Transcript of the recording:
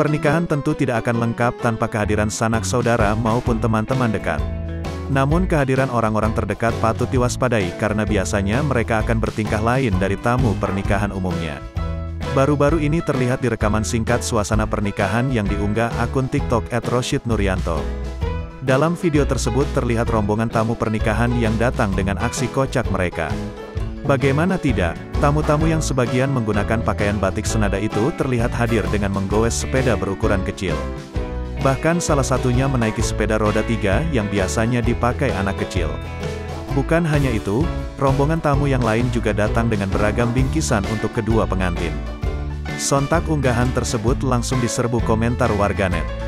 Pernikahan tentu tidak akan lengkap tanpa kehadiran sanak saudara maupun teman-teman dekat. Namun kehadiran orang-orang terdekat patut diwaspadai karena biasanya mereka akan bertingkah lain dari tamu pernikahan umumnya. Baru-baru ini terlihat di rekaman singkat suasana pernikahan yang diunggah akun TikTok @roshidnurianto. Dalam video tersebut terlihat rombongan tamu pernikahan yang datang dengan aksi kocak mereka. Bagaimana tidak, tamu-tamu yang sebagian menggunakan pakaian batik senada itu terlihat hadir dengan menggoes sepeda berukuran kecil. Bahkan salah satunya menaiki sepeda roda tiga yang biasanya dipakai anak kecil. Bukan hanya itu, rombongan tamu yang lain juga datang dengan beragam bingkisan untuk kedua pengantin. Sontak unggahan tersebut langsung diserbu komentar warganet.